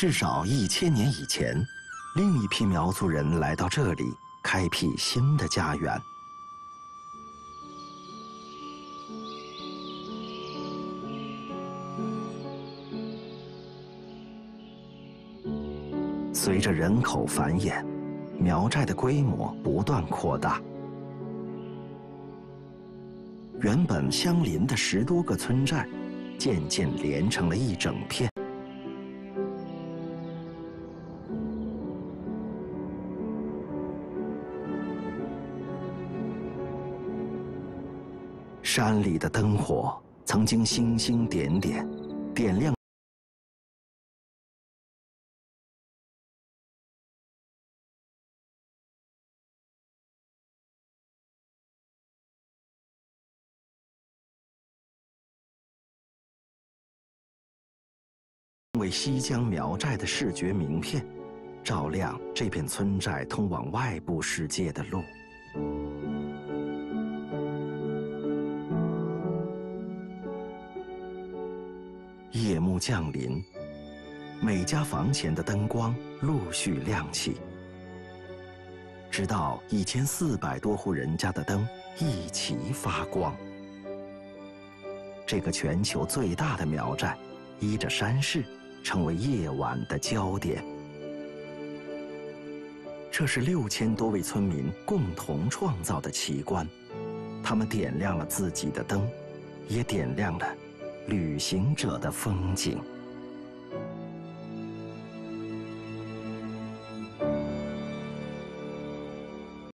至少1000年以前，另一批苗族人来到这里，开辟新的家园。 随着人口繁衍，苗寨的规模不断扩大。原本相邻的10多个村寨，渐渐连成了一整片。山里的灯火曾经星星点点，点亮。 为西江苗寨的视觉名片，照亮这片村寨通往外部世界的路。夜幕降临，每家房前的灯光陆续亮起，直到1400多户人家的灯一齐发光。这个全球最大的苗寨，依着山势。 成为夜晚的焦点。这是6000多位村民共同创造的奇观，他们点亮了自己的灯，也点亮了旅行者的风景。